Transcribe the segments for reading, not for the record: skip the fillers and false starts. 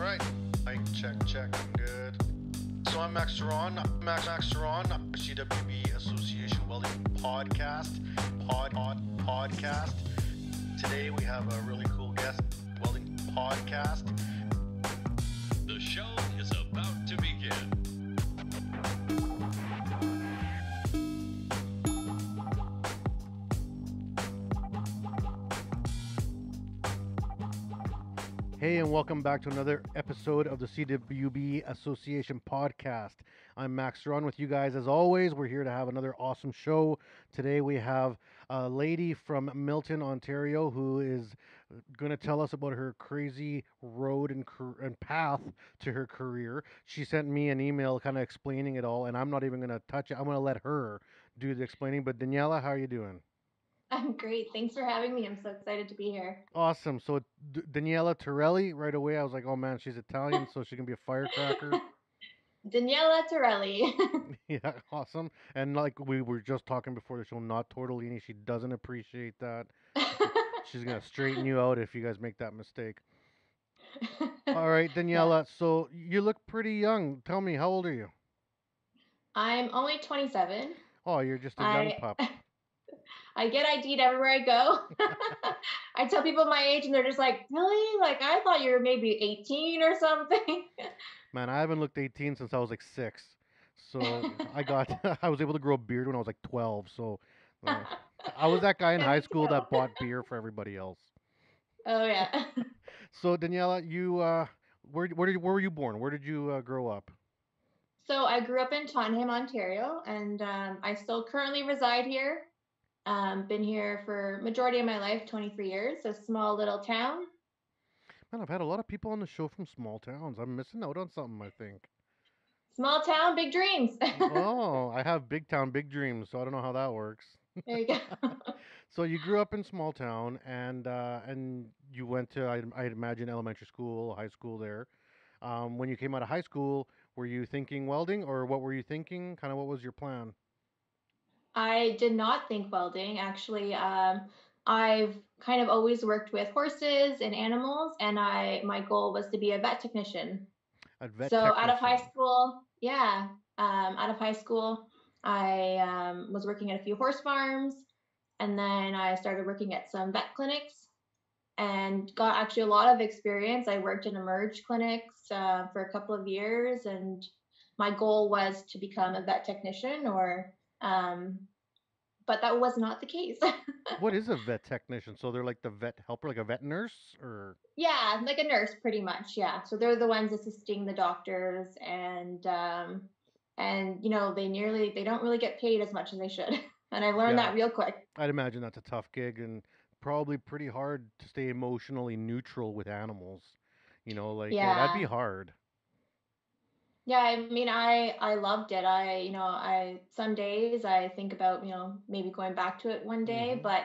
Alright, mic check, I'm good. So I'm Max Ceron, CWB Association Welding Podcast. Today we have a really cool guest, Welding Podcast. The show is about to begin. Hey, and welcome back to another episode of the CWB Association Podcast. I'm Max Ceron with you guys. As always, we're here to have another awesome show. Today we have a lady from Milton, Ontario, who is going to tell us about her crazy road and path to her career. She sent me an email kind of explaining it all, and I'm not even going to touch it. I'm going to let her do the explaining. But Daniela, how are you doing? I'm great. Thanks for having me. I'm so excited to be here. Awesome. So Daniela Torelli, right away, I was like, oh man, she's Italian, so she can be a firecracker. Daniela Torelli. Yeah, awesome. And like we were just talking before the show, not tortellini. She doesn't appreciate that. She's going to straighten you out if you guys make that mistake. All right, Daniela. Yeah. So you look pretty young. Tell me, how old are you? I'm only 27. Oh, you're just a young pup. I get ID'd everywhere I go. I tell people my age and they're just like, really? Like, I thought you were maybe 18 or something. Man, I haven't looked 18 since I was like 6. So I was able to grow a beard when I was like 12. So I was that guy in high school that bought beer for everybody else. Oh, yeah. So Daniela, you, where were you born? Where did you grow up? So I grew up in Tottenham, Ontario, and I still currently reside here. Been here for majority of my life, 23 years, a small little town. Man, I've had a lot of people on the show from small towns. I'm missing out on something, I think. Small town, big dreams. Oh, I have big town, big dreams, so I don't know how that works. There you go. So you grew up in small town, and you went to, I'd imagine, elementary school, high school there. When you came out of high school, were you thinking welding, or what were you thinking? Kind of what was your plan? I did not think welding, actually. I've kind of always worked with horses and animals, and my goal was to be a vet technician. Out of high school, I was working at a few horse farms, and then I started working at some vet clinics and got actually a lot of experience. I worked in eMERGE clinics for a couple of years, and my goal was to become a vet technician or... but that was not the case. What is a vet technician? So they're like the vet helper, like a vet nurse, or? Yeah, like a nurse, pretty much. Yeah. So they're the ones assisting the doctors, and you know, they don't really get paid as much as they should. And I learned that real quick. I'd imagine that's a tough gig and probably pretty hard to stay emotionally neutral with animals. You know, like that'd be hard. Yeah, I mean, I loved it. Some days I think about, you know, maybe going back to it one day, mm-hmm. but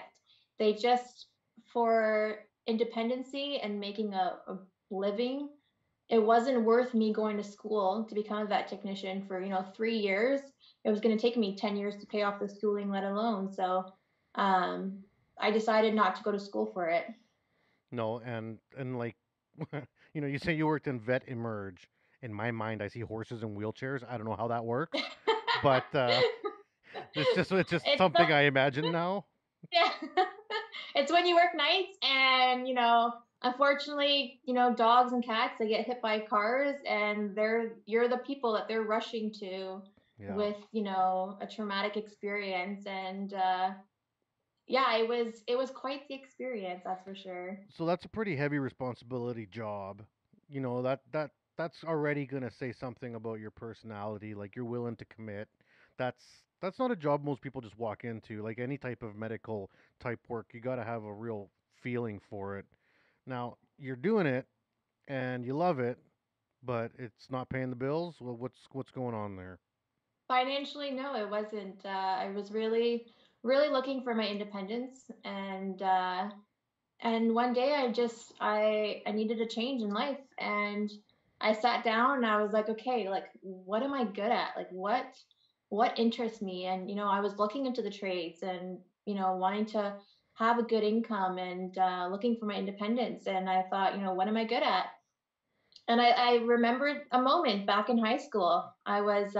they just, for independency and making a living, it wasn't worth me going to school to become a vet technician for, you know, 3 years. It was going to take me 10 years to pay off the schooling, let alone. So I decided not to go to school for it. No, and like, you know, you say you worked in Vet eMERGE. In my mind, I see horses in wheelchairs. I don't know how that works, but it's something I imagine now. Yeah, it's when you work nights, and you know, unfortunately, you know, dogs and cats, they get hit by cars, and you're the people that they're rushing to with, you know, a traumatic experience, and it was quite the experience, that's for sure. So that's a pretty heavy responsibility job, you know that. That's already going to say something about your personality, like you're willing to commit. That's not a job most people just walk into. Like any type of medical type work, you got to have a real feeling for it. Now, you're doing it and you love it, but it's not paying the bills. Well, what's going on there? Financially, no, it wasn't. I was really, really looking for my independence, and one day I needed a change in life, and I sat down and I was like, okay, like, what am I good at? Like, what interests me? And, you know, I was looking into the trades and, you know, wanting to have a good income and looking for my independence. And I thought, you know, what am I good at? And I remembered a moment back in high school. I was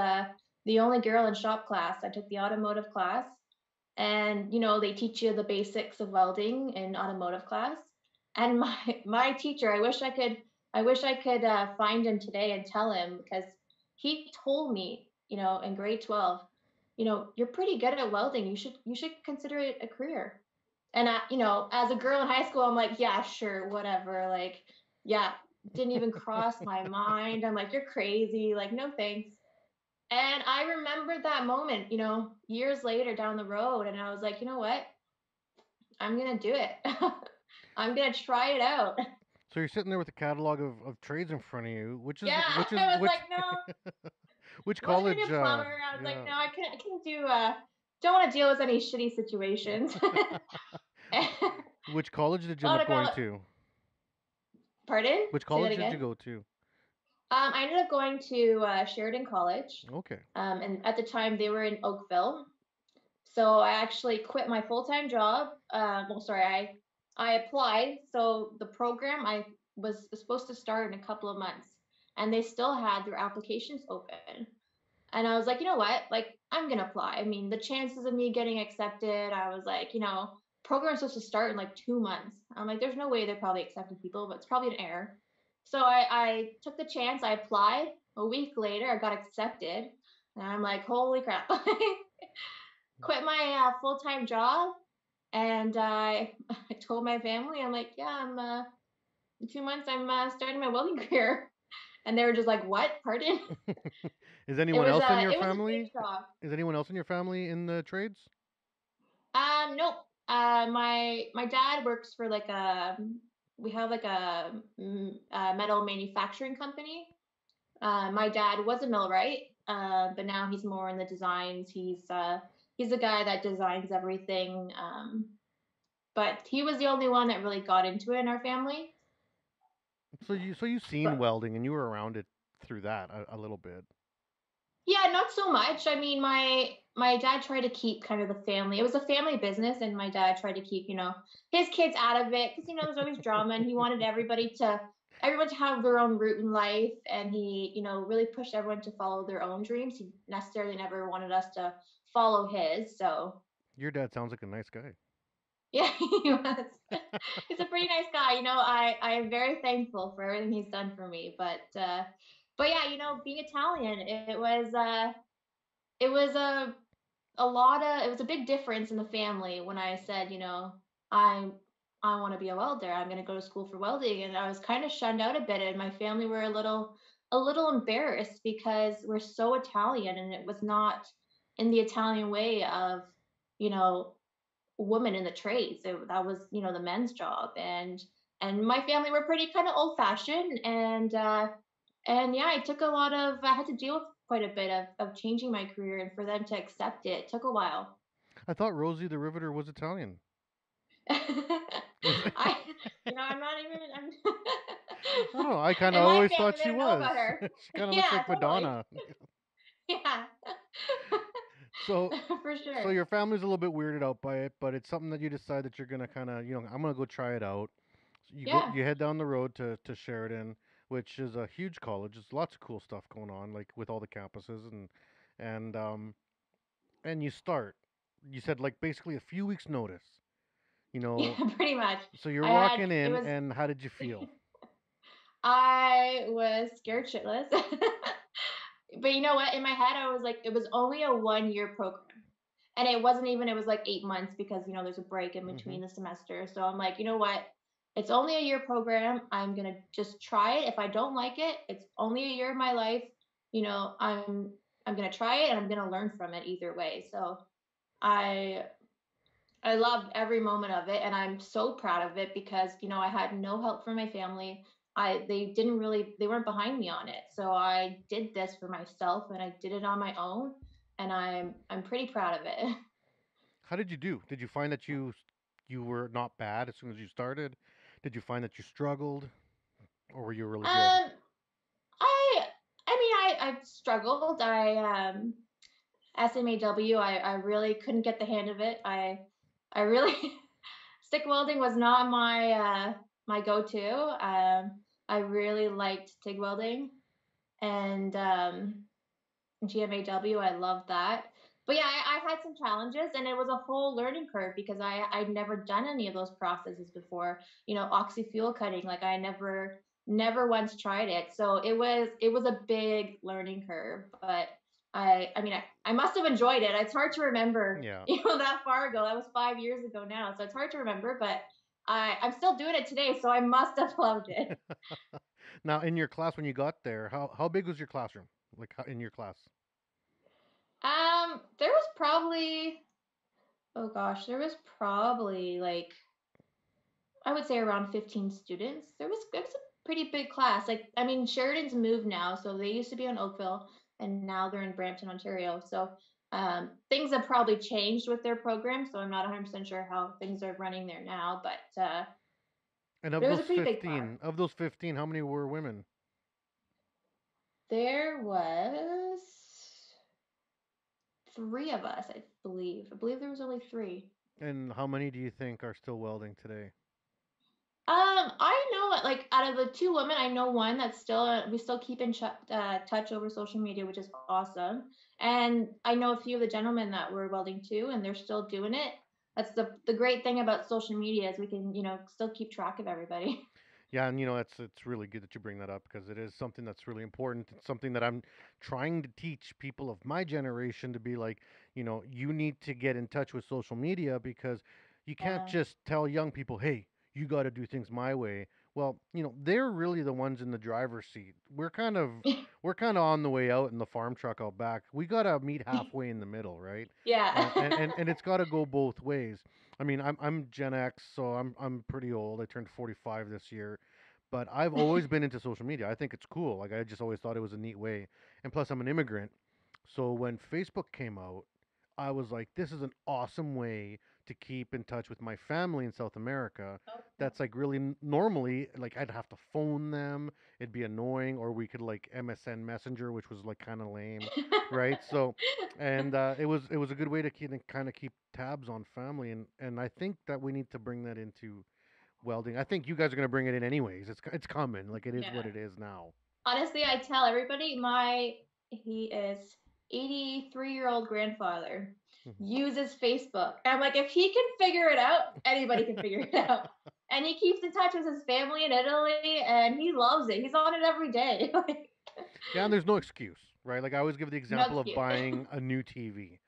the only girl in shop class. I took the automotive class. And, you know, they teach you the basics of welding in automotive class. And my teacher, I wish I could find him today and tell him, because he told me, you know, in grade 12, you know, you're pretty good at welding. You should consider it a career. And I, you know, as a girl in high school, I'm like, yeah, sure, whatever. Like, yeah, didn't even cross my mind. I'm like, you're crazy. Like, no thanks. And I remembered that moment, you know, years later down the road. And I was like, you know what? I'm going to do it. I'm going to try it out. So you're sitting there with a catalog of trades in front of you, which is... Yeah, which is, I was which, like, no. Which college... I was yeah. like, no, I can't do... don't want to deal with any shitty situations. Which college did you end up going to? Pardon? Which college did you go to? I ended up going to Sheridan College. Okay. And at the time, they were in Oakville. So I actually quit my full-time job. I applied. So the program I was supposed to start in a couple of months, and they still had their applications open. And I was like, you know what? Like, I'm going to apply. I mean, the chances of me getting accepted, I was like, you know, program's supposed to start in like 2 months. I'm like, there's no way they're probably accepting people, but it's probably an error. So I took the chance. I applied. A week later, I got accepted. And I'm like, holy crap. Quit my full-time job. And I told my family, I'm like, yeah, I'm in 2 months, I'm starting my welding career. And they were just like, what? Pardon? Is anyone else in your family? Is anyone else in your family in the trades? Nope. My dad works for like a... We have like a metal manufacturing company. My dad was a millwright, but now he's more in the designs. He's the guy that designs everything. But he was the only one that really got into it in our family. So you've seen welding, and you were around it through that a little bit. Yeah, not so much. I mean, my dad tried to keep kind of the family. It was a family business, and my dad tried to keep, you know, his kids out of it, because, you know, there's always drama, and he wanted everyone to have their own route in life, and he, you know, really pushed everyone to follow their own dreams. He necessarily never wanted us to follow his. So your dad sounds like a nice guy. Yeah, he was. He's a pretty nice guy. You know, I am very thankful for everything he's done for me, but yeah, you know, being Italian, it was a big difference in the family when I said, you know, I want to be a welder. I'm going to go to school for welding. And I was kind of shunned out a bit, and my family were a little embarrassed, because we're so Italian, and it was not in the Italian way of, you know, women in the trades. That was, you know, the men's job. And my family were pretty kind of old fashioned, and yeah, I had to deal with quite a bit of changing my career, and for them to accept it took a while. I thought Rosie the Riveter was Italian. I kind of always thought she was. She kind of looks like Madonna. Yeah. So for sure. So your family's a little bit weirded out by it, but it's something that you decide that you're gonna kind of, you know, I'm gonna go try it out. So you head down the road to Sheridan, which is a huge college. There's lots of cool stuff going on, like with all the campuses, and you start. You said like basically a few weeks' notice, you know. Yeah, pretty much. So you're walking in, and how did you feel? I was scared shitless. But you know what? In my head, I was like, it was only a 1-year program. And it was like 8 months, because, you know, there's a break in between the semester. So I'm like, you know what? It's only a 1-year program. I'm going to just try it. If I don't like it, it's only a 1 year of my life. You know, I'm going to try it, and I'm going to learn from it either way. So I loved every moment of it. And I'm so proud of it, because, you know, I had no help from my family. They weren't behind me on it. So I did this for myself, and I did it on my own, and I'm pretty proud of it. How did you do? Did you find that you were not bad as soon as you started? Did you find that you struggled, or were you really good? I mean, I struggled. SMAW, I really couldn't get the hand of it. I really, stick welding was not my go-to. I really liked TIG welding and GMAW. I loved that. But yeah, I had some challenges, and it was a whole learning curve because I'd never done any of those processes before. You know, oxy-fuel cutting, like I never once tried it. So it was a big learning curve, but I mean, I must have enjoyed it. It's hard to remember, yeah. You know, that far ago. That was 5 years ago now. So it's hard to remember, but I'm still doing it today. So I must have loved it. Now, in your class, when you got there, how big was your classroom? Like in your class? There was probably, oh gosh, there was probably like, I would say around 15 students. There was a pretty big class. Like, I mean, Sheridan's moved now. So they used to be in Oakville and now they're in Brampton, Ontario. So, things have probably changed with their program. So I'm not 100% sure how things are running there now, but, and of those 15, how many were women? There was 3 of us, I believe. I believe there was only 3. And how many do you think are still welding today? I know, like, out of the 2 women, I know 1 that's still, we still keep in touch over social media, which is awesome. And I know a few of the gentlemen that were welding too, and they're still doing it. That's the great thing about social media is we can, you know, still keep track of everybody. Yeah, and you know, it's really good that you bring that up because it is something that's really important. It's something that I'm trying to teach people of my generation to be like, you know, you need to get in touch with social media because you can't just tell young people, hey, you got to do things my way. Well, you know, they're really the ones in the driver's seat. We're kind of on the way out in the farm truck out back. We got to meet halfway in the middle, right? Yeah. And it's got to go both ways. I mean, I'm Gen X, so I'm pretty old. I turned 45 this year, but I've always been into social media. I think it's cool. Like I just always thought it was a neat way. And plus I'm an immigrant. So when Facebook came out, I was like, this is an awesome way to keep in touch with my family in South America. Okay. That's like really normally like I'd have to phone them. It'd be annoying, or we could like MSN Messenger, which was like kind of lame, right? So, and it was a good way to kind of keep tabs on family, and I think that we need to bring that into welding. I think you guys are going to bring it in anyways. It's common, like it is what it is now. Honestly, I tell everybody he is 83-year-old grandfather uses Facebook. I'm like, if he can figure it out, anybody can figure it out. And he keeps in touch with his family in Italy, and he loves it. He's on it every day. Yeah, and there's no excuse, right? Like I always give the example of buying a new TV.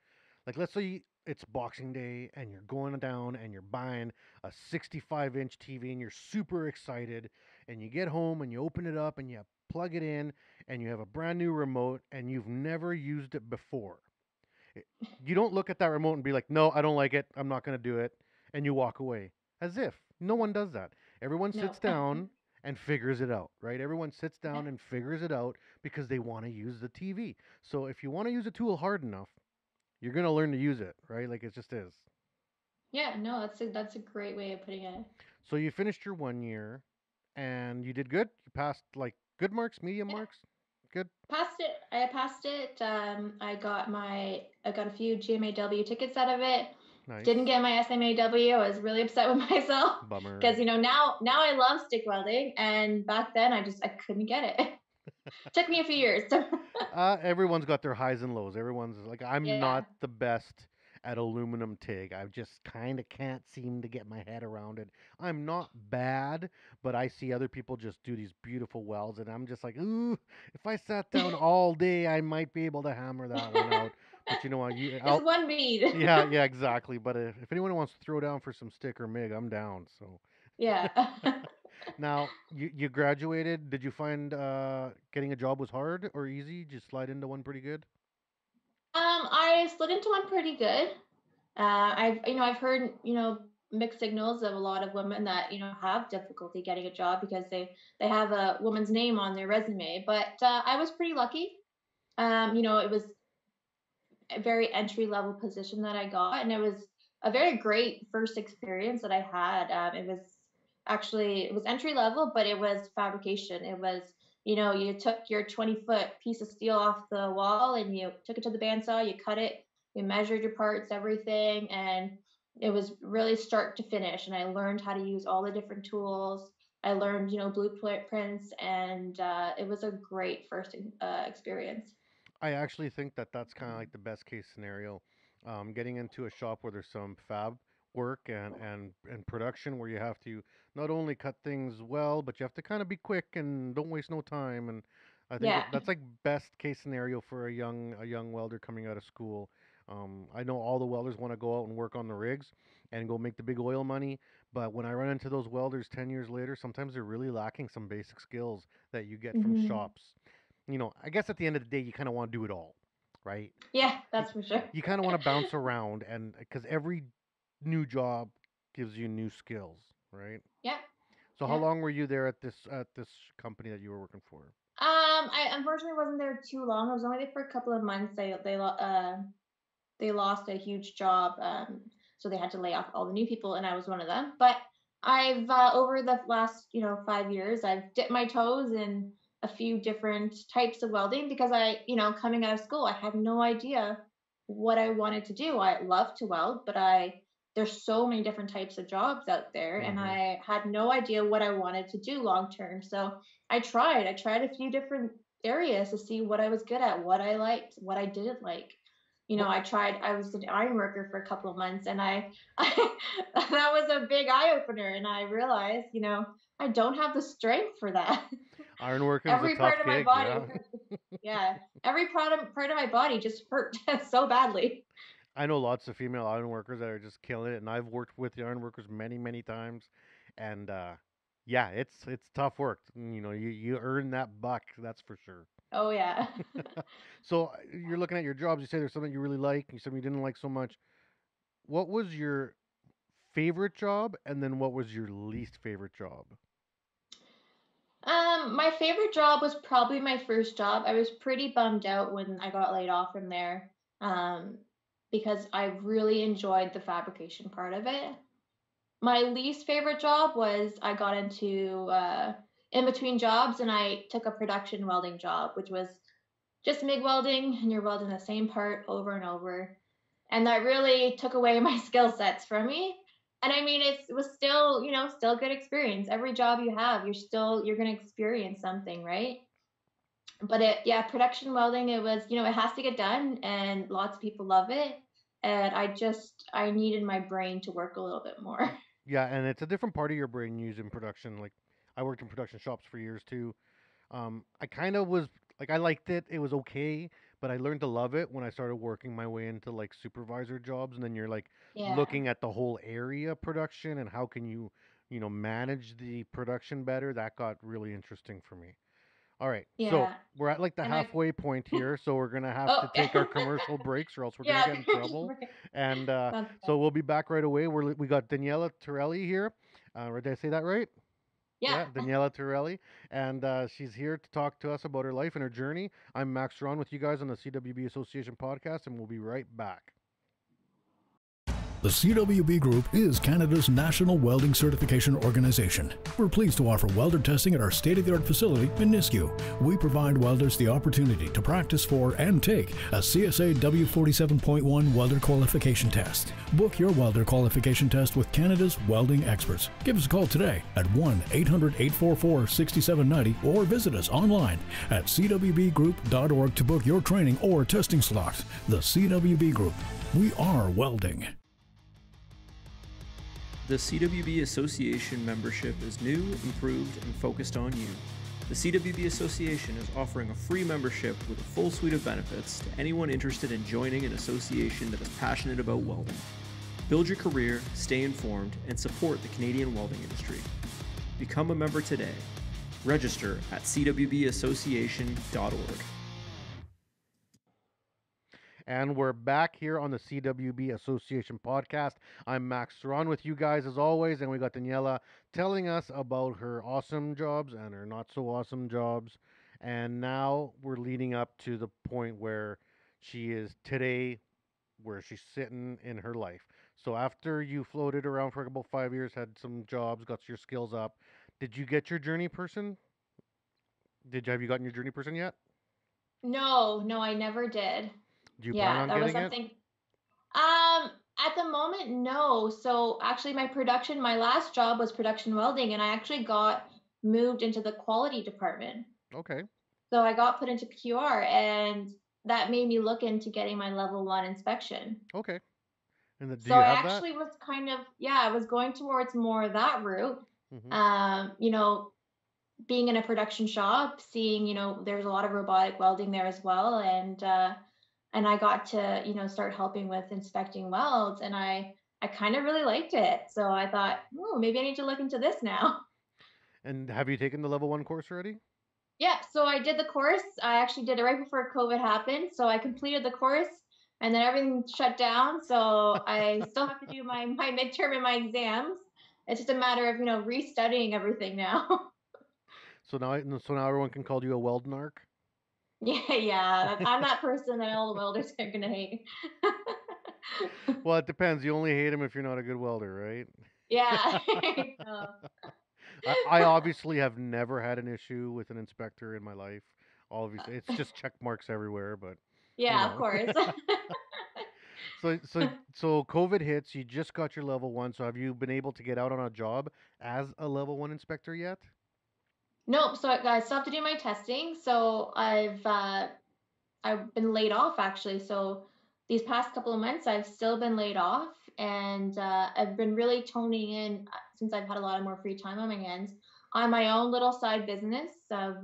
Like let's say it's Boxing Day, and you're going down, and you're buying a 65-inch TV, and you're super excited, and you get home, and you open it up, and you plug it in, and you have a brand new remote, and you've never used it before. You don't look at that remote and be like, no, I don't like it. I'm not going to do it. And you walk away as if no one does that. Everyone sits down and figures it out, right? Everyone sits down and figures it out because they want to use the TV. So if you want to use a tool hard enough, you're going to learn to use it, right? Like it just is. Yeah, no, that's a great way of putting it. So you finished your 1 year and you did good. You passed like good marks, medium marks, good. Passed it. I passed it. I got a few GMAW tickets out of it. Nice. Didn't get my SMAW. I was really upset with myself. Bummer. Because you know now I love stick welding, and back then I couldn't get it. Took me a few years. Everyone's got their highs and lows. Everyone's like, I'm not the best at aluminum TIG. I just kind of can't seem to get my head around it. I'm not bad, but I see other people just do these beautiful welds, and I'm just like, ooh, if I sat down all day, I might be able to hammer that one out. But you know what? It's one bead. Yeah, exactly. But if anyone wants to throw down for some stick or MIG, I'm down. So yeah. Now you graduated. Did you find getting a job was hard or easy? Just slide into one pretty good. I slid into one pretty good. I've heard, you know, mixed signals of a lot of women that, you know, have difficulty getting a job because they have a woman's name on their resume, but, I was pretty lucky. You know, it was a very entry level position that I got, and it was a very great first experience that I had. It was entry level, but it was fabrication. It was, you know, you took your 20-foot piece of steel off the wall and you took it to the bandsaw, you cut it, you measured your parts, everything. And it was really start to finish. And I learned how to use all the different tools. I learned, you know, blueprints, and it was a great first experience. I actually think that that's kind of like the best case scenario. Getting into a shop where there's some fab work and production, where you have to not only cut things well, but you have to kind of be quick and don't waste no time. And I think that's like best case scenario for a young welder coming out of school. I know all the welders want to go out and work on the rigs and go make the big oil money. But when I run into those welders 10 years later, sometimes they're really lacking some basic skills that you get from shops. You know, I guess at the end of the day, you kind of want to do it all, right? Yeah, that's for sure. You kind of want to bounce around, and because every new job gives you new skills, right? Yeah. So how long were you there at this company that you were working for? I unfortunately wasn't there too long. I was only there for a couple of months. They lost a huge job, so they had to lay off all the new people, and I was one of them. But I've over the last 5 years, I've dipped my toes in a few different types of welding, because I, coming out of school, I had no idea what I wanted to do. I love to weld, but there's so many different types of jobs out there, and I had no idea what I wanted to do long term. So I tried a few different areas to see what I was good at, what I liked, what I didn't like. I was an iron worker for a couple of months, and that was a big eye opener. And I realized, I don't have the strength for that. Iron working is a tough gig. Every part of my body, every part of my body just hurt so badly. I know lots of female iron workers that are just killing it, and I've worked with the iron workers many, many times, and it's tough work. You earn that buck, that's for sure. Oh yeah. So you're looking at your jobs. You say there's something you really like and something you didn't like so much. What was your favorite job, and then what was your least favorite job? My favorite job was probably my first job. I was pretty bummed out when I got laid off from there, because I really enjoyed the fabrication part of it. My least favorite job was I got into in between jobs, and I took a production welding job, which was just MIG welding, and you're welding the same part over and over. And that really took away my skill sets from me. And I mean, it was still, still good experience. Every job you have, you're going to experience something, right? But production welding, it was, it has to get done, and lots of people love it. And I needed my brain to work a little bit more. Yeah. And it's a different part of your brain used in production. Like, I worked in production shops for years too. I kind of was like, I liked it. It was okay. But I learned to love it when I started working my way into like supervisor jobs. And then you're like looking at the whole area production and how can you, manage the production better. That got really interesting for me. All right. Yeah. So we're at like the halfway point here. So we're going to have to take our commercial breaks, or else we're going to get in trouble. And so we'll be back right away. We got Daniela Torelli here. Did I say that right? Yeah. Daniela Torelli. And she's here to talk to us about her life and her journey. I'm Max Ceron with you guys on the CWB Association podcast, and we'll be right back. The CWB Group is Canada's national welding certification organization. We're pleased to offer welder testing at our state-of-the-art facility in Nisku. We provide welders the opportunity to practice for and take a CSA W47.1 welder qualification test. Book your welder qualification test with Canada's welding experts. Give us a call today at 1-800-844-6790, or visit us online at cwbgroup.org to book your training or testing slots. The CWB Group. We are welding. The CWB Association membership is new, improved, and focused on you. The CWB Association is offering a free membership with a full suite of benefits to anyone interested in joining an association that is passionate about welding. Build your career, stay informed, and support the Canadian welding industry. Become a member today. Register at cwbassociation.org. And we're back here on the CWB Association podcast. I'm Max Ceron with you guys as always. And we got Daniela telling us about her awesome jobs and her not so awesome jobs. And now we're leading up to the point where she is today, where she's sitting in her life. So after you floated around for about 5 years, had some jobs, got your skills up, did you get your journey person? Have you gotten your journey person yet? No, I never did. Do you plan on getting it? At the moment, no. So actually my last job was production welding, and I actually got moved into the quality department. Okay. So I got put into QR, and that made me look into getting my level 1 inspection. Okay. And do so you have I actually that? Was kind of, yeah, I was going towards more that route. Mm-hmm. You know, being in a production shop, seeing, you know, there's a lot of robotic welding there as well. And I got to, you know, start helping with inspecting welds, and I kind of really liked it. So I thought, ooh, maybe I need to look into this now. And have you taken the level 1 course already? Yeah. So I did the course. I actually did it right before COVID happened. So I completed the course, and then everything shut down. So I still have to do my midterm and my exams. It's just a matter of, you know, restudying everything now. So now everyone can call you a weld narc? Yeah. I'm that person that all the welders are going to hate. Well, it depends. You only hate them if you're not a good welder, right? Yeah. I obviously have never had an issue with an inspector in my life. Obviously, it's just check marks everywhere, but yeah, you know. Of course. So COVID hits, you just got your level 1. So have you been able to get out on a job as a level 1 inspector yet? Nope. So I still have to do my testing. So I've been laid off actually. So these past couple of months, I've still been laid off, and I've been really toning in, since I've had a lot of more free time on my hands, on my own little side business of,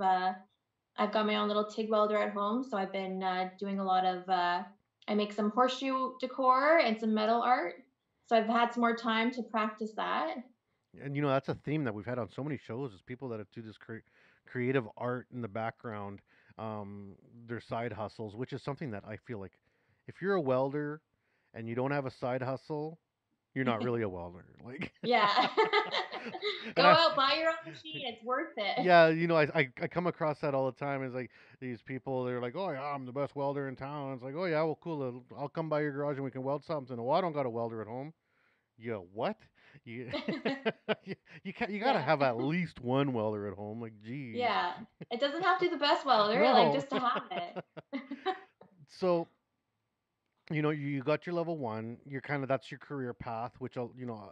I've got my own little TIG welder at home. So I've been doing a lot of, I make some horseshoe decor and some metal art. So I've had some more time to practice that. And, you know, that's a theme that we've had on so many shows, is people that do this creative art in the background, their side hustles, which is something that I feel like if you're a welder and you don't have a side hustle, you're not really a welder. Like, yeah. Go out, buy your own machine. It's worth it. Yeah. You know, I come across that all the time. It's like these people, they're like, oh yeah, I'm the best welder in town. It's like, oh yeah, well, cool. I'll come by your garage and we can weld something. Oh, I don't got a welder at home. Yeah. What? You gotta have at least one welder at home. Like, geez. Yeah. It doesn't have to be the best welder. No. Like, just to have it. So, you know, you got your level 1, you're kind of, that's your career path, which, you know,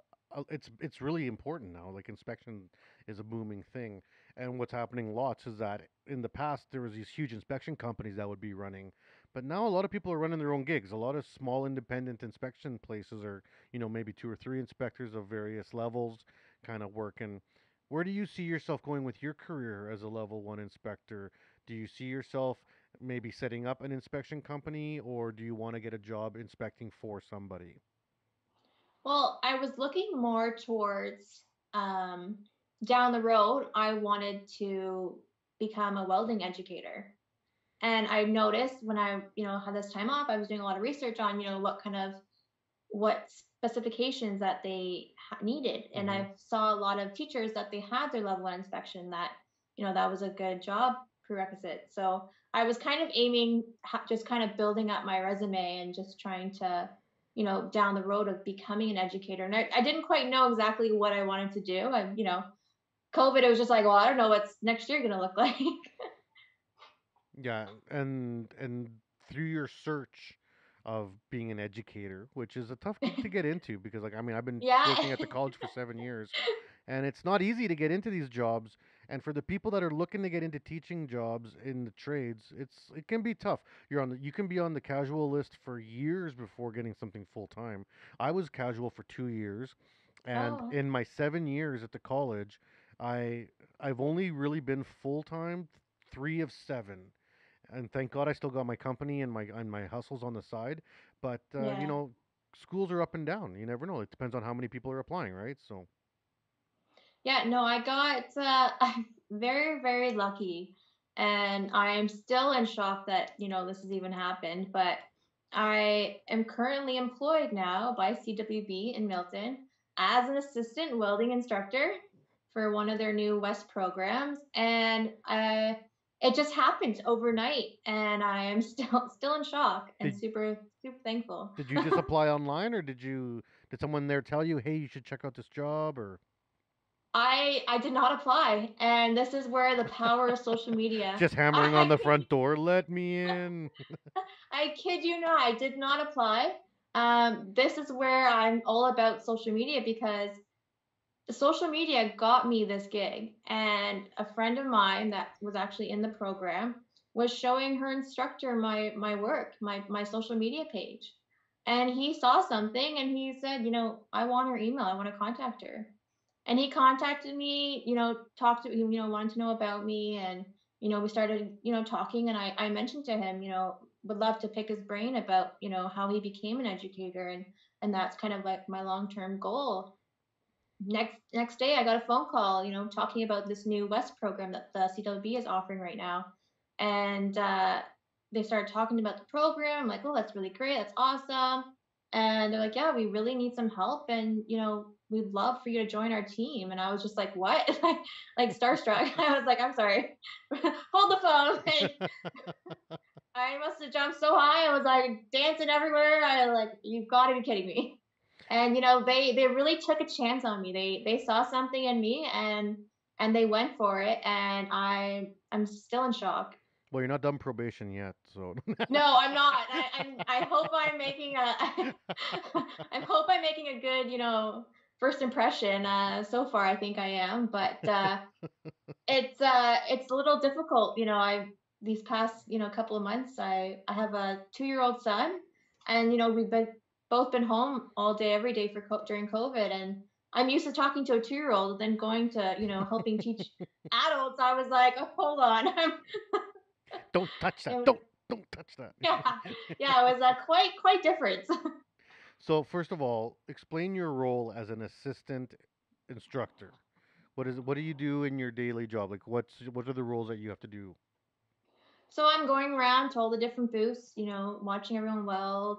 it's really important now. Like, inspection is a booming thing. And what's happening lots is that in the past, there was these huge inspection companies that would be running, but now a lot of people are running their own gigs. A lot of small independent inspection places are, you know, maybe 2 or 3 inspectors of various levels kind of working. Where do you see yourself going with your career as a level 1 inspector? Do you see yourself maybe setting up an inspection company, or do you want to get a job inspecting for somebody? Well, I was looking more towards down the road. I wanted to become a welding educator. And I noticed when I, you know, had this time off, I was doing a lot of research on, you know, what specifications that they needed. Mm-hmm. And I saw a lot of teachers that they had their level 1 inspection, that, you know, that was a good job prerequisite. So I was kind of aiming, just kind of building up my resume and just trying to, you know, down the road of becoming an educator. And I didn't quite know exactly what I wanted to do. You know, COVID, it was just like, well, I don't know what's next year going to look like. Yeah. And through your search of being an educator, which is a tough gig to get into, because, like, I mean, I've been working at the college for 7 years, and it's not easy to get into these jobs. And for the people that are looking to get into teaching jobs in the trades, it can be tough. You can be on the casual list for years before getting something full time. I was casual for 2 years, and in my 7 years at the college, I've only really been full time 3 of 7, and thank God I still got my company and my hustles on the side. But you know, schools are up and down. You never know. It depends on how many people are applying, right? So. Yeah, no, I got I'm very, very lucky, and I am still in shock that, you know, this has even happened, but I am currently employed now by CWB in Milton as an assistant welding instructor for one of their new West programs, and it just happened overnight, and I am still in shock and super, super thankful. Did you just apply online, or did someone there tell you, hey, you should check out this job, or... I did not apply, and this is where the power of social media. Just hammering on the front door, let me in. I kid you not, I did not apply. This is where I'm all about social media, because social media got me this gig. And a friend of mine that was actually in the program was showing her instructor my work, my social media page. And he saw something and he said, you know, I want her email. I want to contact her. And he contacted me, you know, talked to him, you know, wanted to know about me. And, you know, we started, you know, talking, and I mentioned to him, you know, would love to pick his brain about, you know, how he became an educator. And that's kind of like my long-term goal. Next day, I got a phone call, you know, talking about this new West program that the CWB is offering right now. And they started talking about the program. I'm like, oh, that's really great. That's awesome. And they're like, yeah, we really need some help. And, you know, we'd love for you to join our team. And I was just like, what? like starstruck. I was like, I'm sorry, hold the phone. I must have jumped so high. I was like dancing everywhere. I was like, you've got to be kidding me. And, you know, they really took a chance on me. They saw something in me and they went for it. And I'm still in shock. Well, you're not done probation yet, so. No, I'm not. I hope I'm making a good, you know, first impression. So far, I think I am, but it's a little difficult, you know. These past, you know, couple of months, I have a 2-year-old son, and you know we've both been home all day, every day during COVID, and I'm used to talking to a 2-year-old, then going to, you know, helping teach adults. I was like, oh, hold on. Don't touch that. Don't touch that. Yeah, it was quite different. So first of all, explain your role as an assistant instructor. What do you do in your daily job? Like what are the roles that you have to do? So I'm going around to all the different booths, you know, watching everyone weld,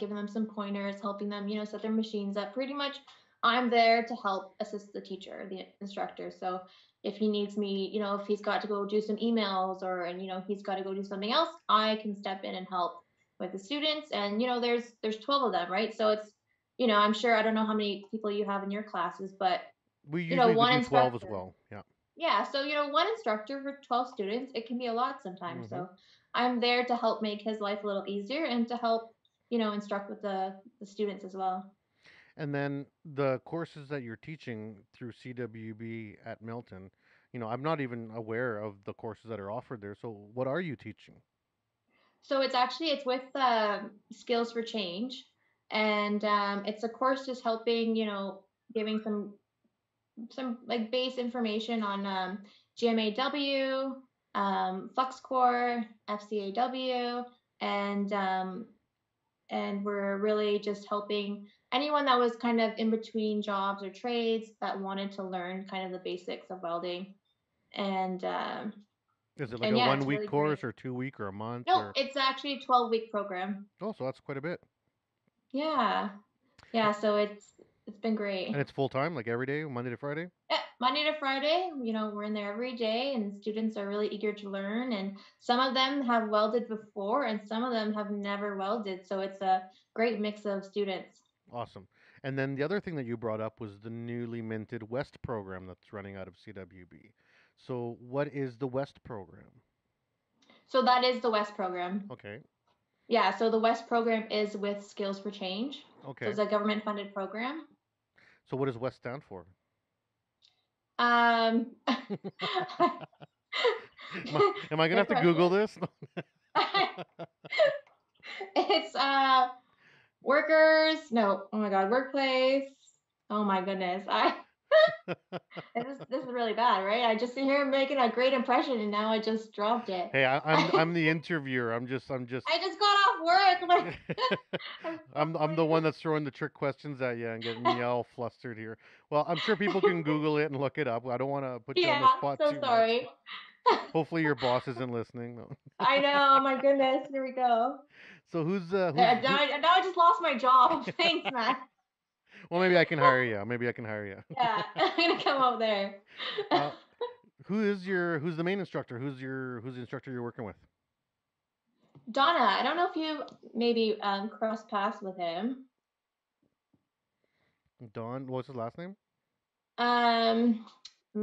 giving them some pointers, helping them, you know, set their machines up. Pretty much I'm there to help assist the teacher, the instructor. So if he needs me, you know, if he's got to go do some emails and, you know, he's got to go do something else, I can step in and help with the students. And, you know, there's 12 of them, right? So it's, you know, I'm sure, I don't know how many people you have in your classes, but, we usually, you know, one instructor. 12 as well, yeah. Yeah, so, you know, one instructor for 12 students, it can be a lot sometimes. Mm-hmm. So I'm there to help make his life a little easier and to help, you know, instruct with the students as well. And then the courses that you're teaching through CWB at Milton, you know, I'm not even aware of the courses that are offered there. So what are you teaching? So it's with Skills for Change. And it's a course just helping, you know, giving some like base information on GMAW, FlexCore, FCAW, and we're really just helping anyone that was kind of in between jobs or trades that wanted to learn kind of the basics of welding. And is it like a 1-week really course or 2-week or a month? No, it's actually a 12-week program. Oh, so that's quite a bit. Yeah, so it's been great. And it's full time, like every day, Monday to Friday? Yeah, Monday to Friday. You know, we're in there every day, and students are really eager to learn. And some of them have welded before, and some of them have never welded. So it's a great mix of students. Awesome. And then the other thing that you brought up was the newly minted West program that's running out of CWB. So what is the West program? So that is the West program. Okay. Yeah, so the West program is with Skills for Change. Okay. So it's a government-funded program. So what does West stand for? Am I going to have to Google this? It's workers. No. Oh, my God. Workplace. Oh, my goodness. This is really bad, right? I just sit here making a great impression, and now I just dropped it. Hey, I'm the interviewer. I'm just. I just got off work. Like, I'm the one that's throwing the trick questions at you and getting me all flustered here. Well, I'm sure people can Google it and look it up. I don't want to put you on the spot. Yeah, so sorry. Hopefully your boss isn't listening. No. I know. My goodness. Here we go. So now I just lost my job. Thanks, Matt. Well, maybe I can hire you. Yeah, I'm gonna come over there. Who's the main instructor? Who's the instructor you're working with? Donna. I don't know if you maybe crossed paths with him. Don. What's his last name? MacInfee,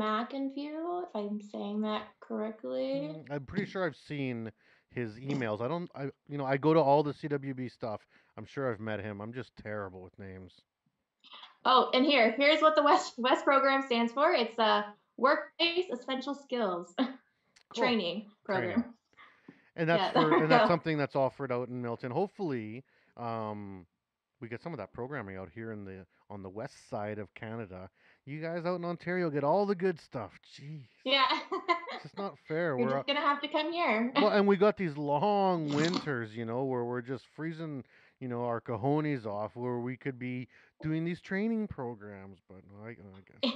if I'm saying that correctly. I'm pretty sure I've seen his emails. I don't, you know, I go to all the CWB stuff. I'm sure I've met him. I'm just terrible with names. Oh, and here's what the West program stands for. It's a workplace essential skills training program. Training. And that's that's something that's offered out in Milton. Hopefully, we get some of that programming out here in the on the west side of Canada. You guys out in Ontario get all the good stuff. Jeez. Yeah. It's just not fair. We're just gonna have to come here. Well, and we got these long winters, you know, where we're just freezing, you know, our cojones off, where we could be doing these training programs, but no, I guess.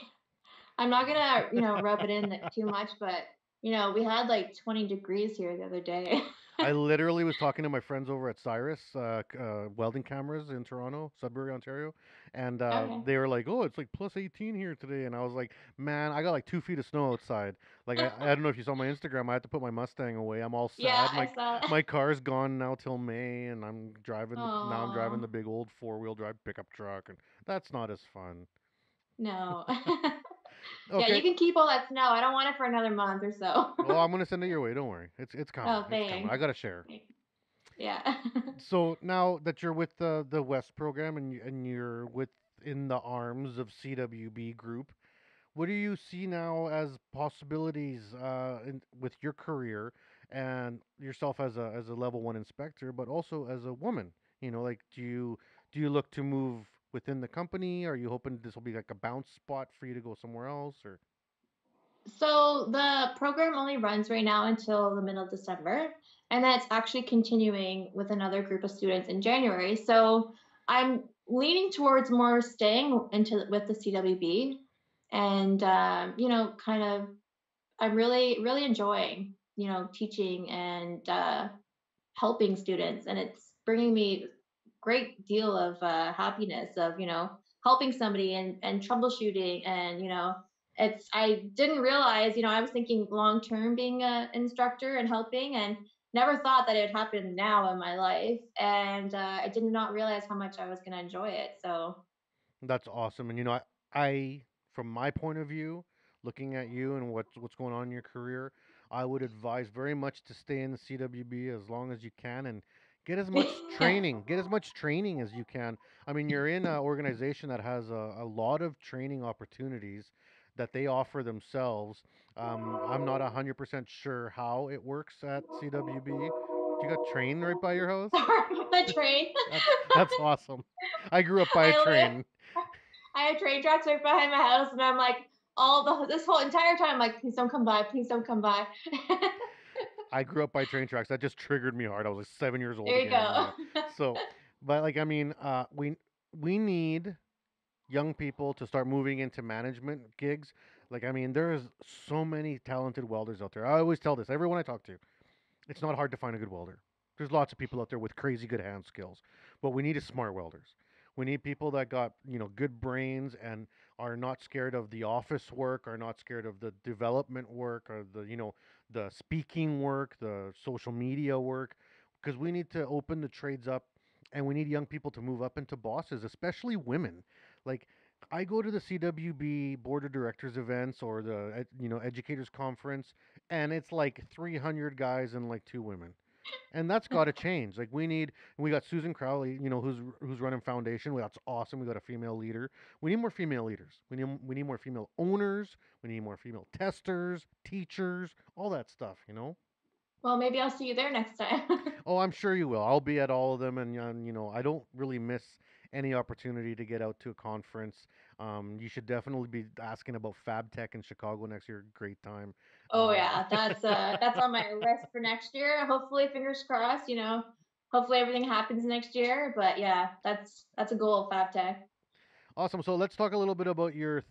I'm not gonna, you know, rub it in too much, but you know, we had like 20 degrees here the other day. I literally was talking to my friends over at Cyrus, welding cameras in Toronto, Sudbury, Ontario. And they were like, oh, it's like plus 18 here today. And I was like, man, I got like 2 feet of snow outside. Like, I don't know if you saw my Instagram. I had to put my Mustang away. I'm all sad. Yeah, my car's gone now till May. And I'm driving, now I'm driving the big old 4-wheel drive pickup truck. And that's not as fun. No. Okay. Yeah, you can keep all that snow. I don't want it for another month or so. Well, I'm gonna send it your way. Don't worry, it's coming. Oh, thanks. It's coming. I gotta share. Yeah. So now that you're with the West program and you're within the arms of CWB Group, what do you see now as possibilities with your career and yourself as a level 1 inspector, but also as a woman? You know, like do you look to move within the company? Are you hoping this will be like a bounce spot for you to go somewhere else? Or so the program only runs right now until the middle of December, and that's actually continuing with another group of students in January. So I'm leaning towards more staying with the CWB, and you know, kind of, I'm really enjoying, you know, teaching and helping students, and it's bringing me great deal of happiness of, you know, helping somebody and troubleshooting. And, you know, it's, I didn't realize, you know, I was thinking long-term being an instructor and helping, and never thought that it would happen now in my life. And I did not realize how much I was going to enjoy it. So that's awesome. And, you know, I, from my point of view, looking at you and what's going on in your career, I would advise very much to stay in the CWB as long as you can, and get as much training. Get as much training as you can. I mean, you're in an organization that has a lot of training opportunities that they offer themselves. I'm not 100% sure how it works at CWB. You got train right by your house? Sorry, the train. That's awesome. I grew up by a train. I have train tracks right behind my house, and I'm like, this whole entire time, I'm like, please don't come by, please don't come by. I grew up by train tracks. That just triggered me hard. I was like 7 years old. There you go. So, but like, I mean, we need young people to start moving into management gigs. Like, I mean, there is so many talented welders out there. I always tell this, everyone I talk to, it's not hard to find a good welder. There's lots of people out there with crazy good hand skills, but we need smart welders. We need people that got, you know, good brains and are not scared of the office work, are not scared of the development work, or the, you know, the speaking work, the social media work, because we need to open the trades up, and we need young people to move up into bosses, especially women. Like, I go to the CWB board of directors events or the, you know, educators conference, and it's like 300 guys and like 2 women. And that's got to change. Like, we got Susan Crowley, you know, who's running Foundation. That's awesome. We got a female leader. We need more female leaders. We need more female owners. We need more female testers, teachers, all that stuff, you know? Well, maybe I'll see you there next time. Oh, I'm sure you will. I'll be at all of them. And you know, I don't really miss any opportunity to get out to a conference. You should definitely be asking about FabTech in Chicago next year. Great time. Oh yeah, that's on my list for next year. Hopefully, fingers crossed. You know, hopefully everything happens next year. But yeah, that's a goal, FabTech. Awesome. So let's talk a little bit about your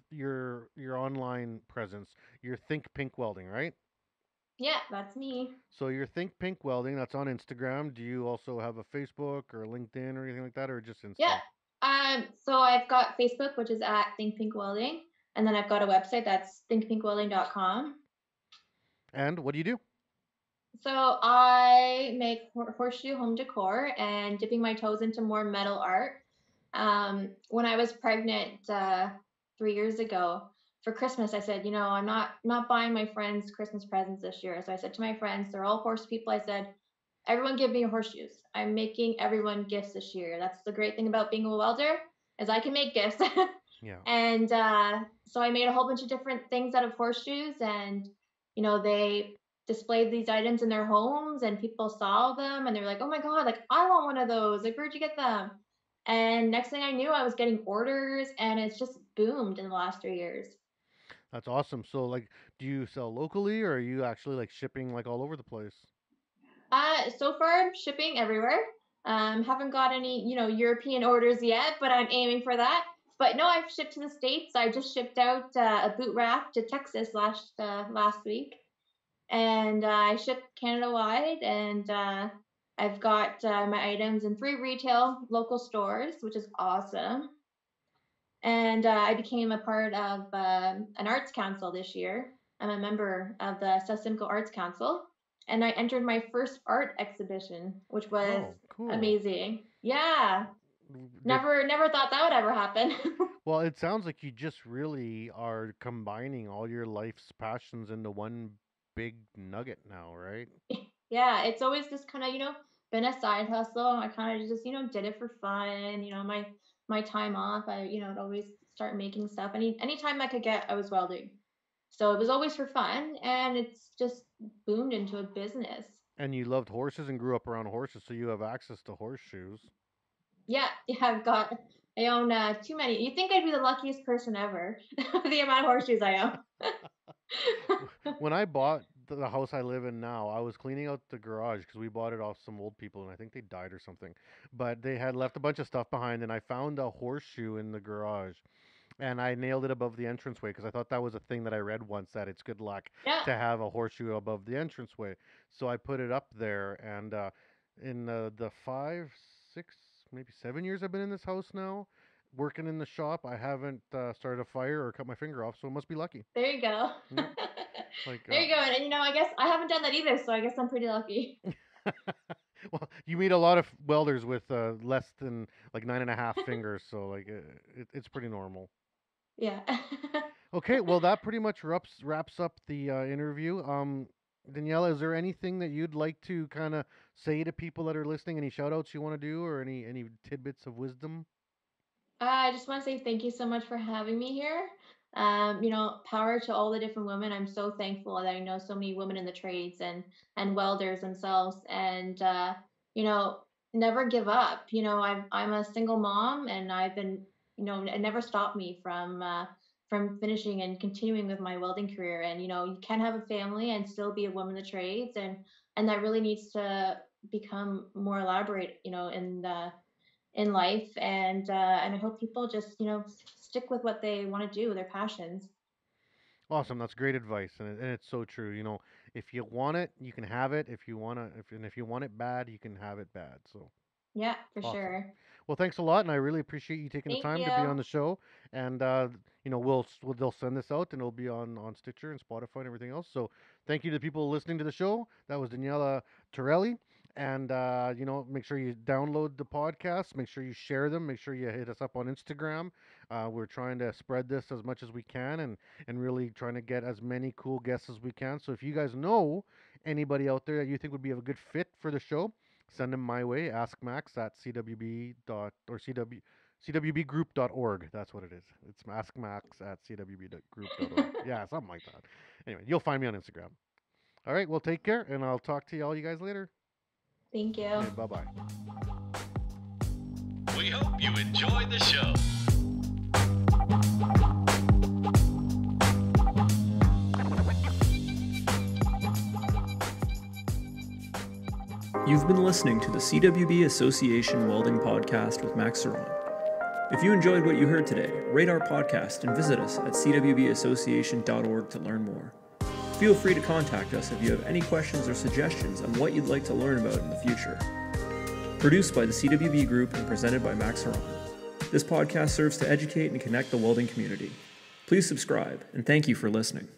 online presence. Your Think Pink Welding, right? Yeah, that's me. So your Think Pink Welding, that's on Instagram. Do you also have a Facebook or LinkedIn or anything like that, or just Instagram? Yeah. So I've got Facebook, which is at Think Pink Welding, and then I've got a website that's thinkpinkwelding.com. And what do you do? So I make horseshoe home decor and dipping my toes into more metal art. When I was pregnant 3 years ago, for Christmas, I said, you know, I'm not buying my friends Christmas presents this year. So I said to my friends, they're all horse people. I said, everyone give me your horseshoes. I'm making everyone gifts this year. That's the great thing about being a welder, is I can make gifts. Yeah. And so I made a whole bunch of different things out of horseshoes, and, you know, they displayed these items in their homes and people saw them and they were like, oh my God, like, I want one of those. Like, where'd you get them? And next thing I knew, I was getting orders, and it's just boomed in the last 3 years. That's awesome. So, like, do you sell locally, or are you actually like shipping like all over the place? So far I'm shipping everywhere. Haven't got any, you know, European orders yet, but I'm aiming for that. But no, I've shipped to the States. I just shipped out a boot rack to Texas last week, and I shipped Canada wide, and I've got my items in 3 retail local stores, which is awesome. And I became a part of an arts council this year. I'm a member of the South Simcoe Arts Council, and I entered my first art exhibition, which was cool. Amazing. Yeah. Never thought that would ever happen. Well, it sounds like you just really are combining all your life's passions into one big nugget now, right? Yeah, it's always just kind of, you know, been a side hustle. I kind of just, you know, did it for fun. You know, my time off, I, you know, would always start making stuff. Any time I could get, I was welding. So it was always for fun, and it's just boomed into a business. And you loved horses and grew up around horses, so you have access to horseshoes. Yeah, I own too many. You'd think I'd be the luckiest person ever, the amount of horseshoes I own. When I bought the house I live in now, I was cleaning out the garage because we bought it off some old people, and I think they died or something. But they had left a bunch of stuff behind, and I found a horseshoe in the garage, and I nailed it above the entranceway because I thought that was a thing that I read once, that it's good luck to have a horseshoe above the entranceway. So I put it up there, and in the 5, 6, maybe 7 years I've been in this house now, working in the shop, I haven't started a fire or cut my finger off, so it must be lucky. There you go. Yeah. Like, there you go. And, you know, I guess I haven't done that either, so I guess I'm pretty lucky. Well, you meet a lot of welders with less than like 9.5 fingers, so like it's pretty normal. Yeah. Okay, well, that pretty much wraps up the interview. Daniela, is there anything that you'd like to kind of say to people that are listening? Any shout outs you want to do, or any tidbits of wisdom? I just want to say thank you so much for having me here. You know, power to all the different women. I'm so thankful that I know so many women in the trades and welders themselves, and, you know, never give up. You know, I'm a single mom, and I've been, you know, it never stopped me from finishing and continuing with my welding career. And, you know, you can have a family and still be a woman in the trades, and that really needs to become more elaborate, you know, in life. And I hope people just, you know, stick with what they want to do, their passions. Awesome. That's great advice. And it's so true. You know, if you want it, you can have it. If you want it bad, you can have it bad. So yeah, for sure. Well, thanks a lot. And I really appreciate you taking the time to be on the show. And, you know, they'll send this out, and it'll be on Stitcher and Spotify and everything else. So thank you to the people listening to the show. That was Daniela Torelli. And, you know, make sure you download the podcast. Make sure you share them. Make sure you hit us up on Instagram. We're trying to spread this as much as we can, and really trying to get as many cool guests as we can. So if you guys know anybody out there that you think would be a good fit for the show, send them my way. Ask Max at CWBgroup.org. That's what it is. It's askmax at CWBgroup.org. Yeah, something like that. Anyway, you'll find me on Instagram. All right, well, take care, and I'll talk to all you guys later. Thank you. Okay, bye-bye. We hope you enjoyed the show. You've been listening to the CWB Association Welding Podcast with Max Ceron. If you enjoyed what you heard today, rate our podcast and visit us at cwbassociation.org to learn more. Feel free to contact us if you have any questions or suggestions on what you'd like to learn about in the future. Produced by the CWB Group and presented by Max Ceron. This podcast serves to educate and connect the welding community. Please subscribe, and thank you for listening.